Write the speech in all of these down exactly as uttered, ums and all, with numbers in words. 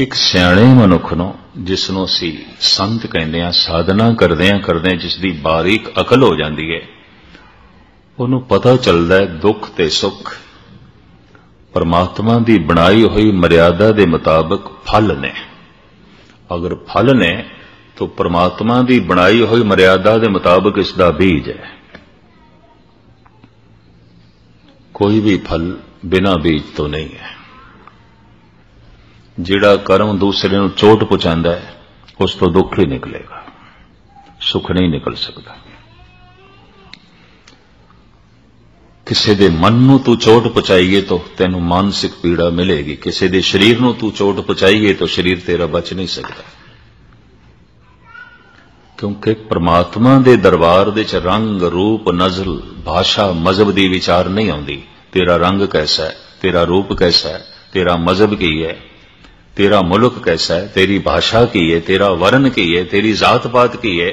एक ਸਿਆਣੇ ਮਨੁੱਖ ਨੂੰ ਜਿਸ ਨੂੰ ਅਸੀਂ ਸੰਤ ਕਹਿੰਦੇ ਆ ਸਾਧਨਾ ਕਰਦੇ ਆ ਕਰਦੇ ਜਿਸ ਦੀ ਬਾਰੀਕ ਅਕਲ ਹੋ ਜਾਂਦੀ ਹੈ ਉਹਨੂੰ ਪਤਾ ਚੱਲਦਾ ਹੈ ਦੁੱਖ ਤੇ ਸੁੱਖ परमात्मा की बनाई हुई मर्यादा के मुताबिक फल ने अगर फल ने तो परमात्मा की बनाई हुई मर्यादा के मुताबिक इसका बीज है। कोई भी फल बिना बीज तो नहीं है। जिड़ा कर्म दूसरे को चोट पहुंचाता है उस तो दुख ही निकलेगा, सुख नहीं निकल सकता। किसी के मन नू तू चोट पहुंचाइए तो तेन मानसिक पीड़ा मिलेगी, किसी के शरीर नू तू चोट पहुंचाइए तो शरीर तेरा बच नहीं सकता, क्योंकि परमात्मा के दरबार दे च रंग रूप नजल भाषा मजहब की विचार नहीं आती। तेरा रंग कैसा है, तेरा रूप कैसा है, तेरा मजहब की है, तेरा मुल्क कैसा है, तेरी भाषा की है, तेरा वर्ण की है, तेरी जात पात की है,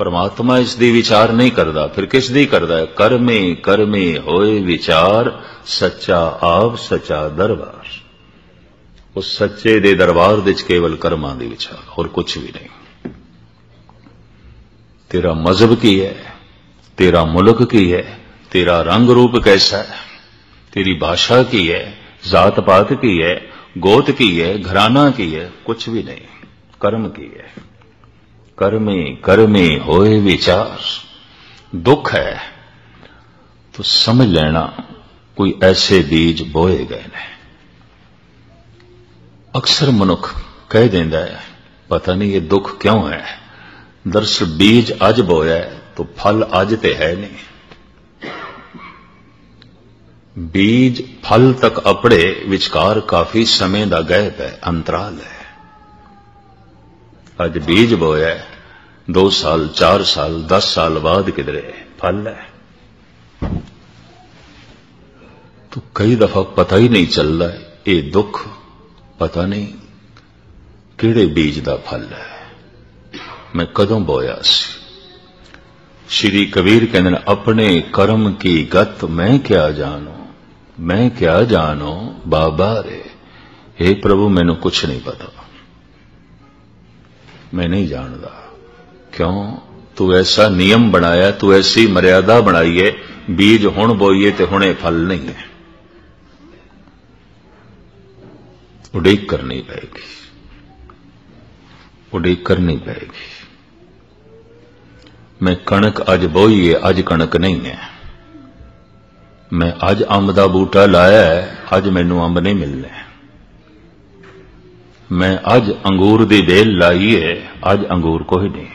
परमात्मा इस दी विचार नहीं करता। फिर किस दी करता है? कर्मे कर्मे होए विचार, सच्चा आप सच्चा दरबार। उस सच्चे दे दरबार दे केवल कर्मा दे विचार और कुछ भी नहीं। तेरा मजहब की है, तेरा मुल्क की है, तेरा रंग रूप कैसा है, तेरी भाषा की है, जात पात की है, गोत की है, घराना की है, कुछ भी नहीं, कर्म की है। कर्मे कर्मे होए विचार। दुख है तो समझ लेना कोई ऐसे बीज बोए गए ने। अक्सर मनुख कह देंदा है पता नहीं ये दुख क्यों है। दरअसल बीज अज बोया है तो फल अज ते है नहीं। बीज फल तक अपड़े विचकार काफी समय दा गैप है, अंतराल है। अज बीज बोया है, दो साल चार साल दस साल बाद किधरे फल है। तो कई दफा पता ही नहीं चल रहा है ये दुख पता नहीं किड़े बीज का फल है, मैं कदों बोया सी। श्री कबीर कहने अपने कर्म की गत मैं क्या जानू, मैं क्या जानू बाबा रे। हे प्रभु मैनू कुछ नहीं पता, मैं नहीं जानता। क्यों? तू ऐसा नियम बनाया, तू ऐसी मर्यादा बनाई है, बीज हुण बोईए तो हुणे फल नहीं है, उड़ीक करनी पड़ेगी, उड़ीक करनी पड़ेगी। मैं कणक अज बोईए अज कणक नहीं है। मैं अज अंब का बूटा लाया है अज मैनू अंब नहीं मिलने। मैं अज अंगूर दी बेल लाई है अज अंगूर कोई नहीं।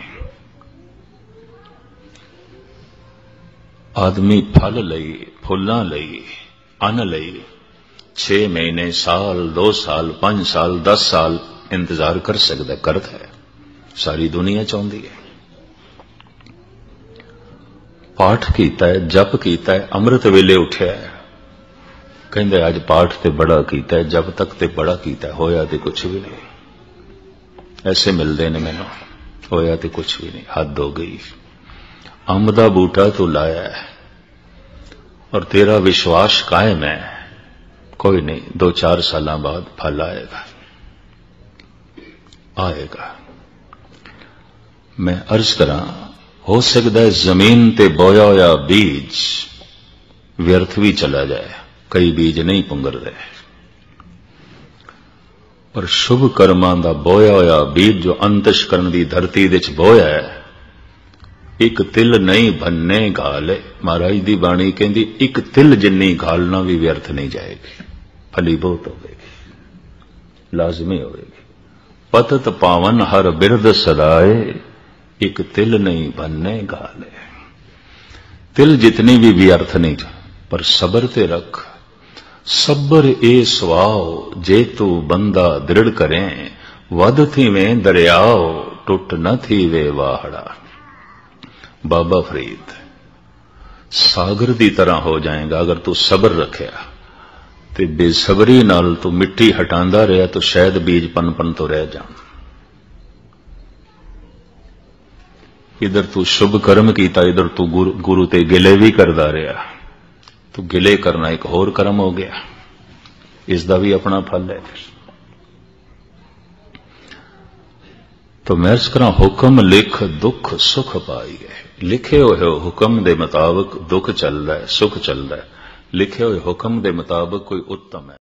आदमी फल लई फुलां लई अन्न लई छे महीने साल दो साल पांच साल दस साल इंतजार कर सकता करता है। सारी दुनिया चाहती है, पाठ कीता है, जप कीता है, अमृत वेले उठ्या है, कहते अज पाठ ते बड़ा कीता है, जब तक ते बड़ा कीता है, होया ते कुछ भी नहीं। ऐसे मिलते ने मैनू, होया ते कुछ भी नहीं, हद हो गई। अंब दा बूटा तो लाया है और तेरा विश्वास कायम है, कोई नहीं दो चार साल बाद फल आएगा आएगा। मैं अर्ज करा हो सकता है जमीन ते बोया होया बीज व्यर्थ भी चला जाए, कई बीज नहीं पुंगर रहे, पर शुभ कर्मा का बोया होया बीज जो अंतशकरण की धरती विच बोया है, एक तिल नहीं भन्ने घाले। महाराज की बाणी कहती एक तिल जिन्नी घालना भी व्यर्थ नहीं जाएगी, फली बहुत होगी, लाजमी होगी। पतत पावन हर बिरद सदाए, एक तिल नहीं भन्ने घाले। तिल जितनी भी व्यर्थ नहीं जा, पर सबर ते रख। सबर ए स्वाओ जे तू बंदा दृढ़ करें, वध थी में दरियाओ टुट न थी वे वाहड़ा। बाबा फरीद सागर की तरह हो जाएगा अगर तू सबर रखे ते बेसबरी नाल तू मिट्टी हटांदा रहा तो शायद बीज पनपन तो रह जा। इधर तू शुभ कर्म कीता, इधर तू गुरु, गुरु ते गिले भी करदा रहा तो गिले करना एक होर कर्म हो गया, इसका भी अपना फल है। तो मैं इस तरह हुक्म लिख दुख सुख पाई है। लिखे हुए हुक्म के मुताबिक दुख चलता है, सुख चलता है। लिखे हुए हुक्म के मुताबिक कोई उत्तम है।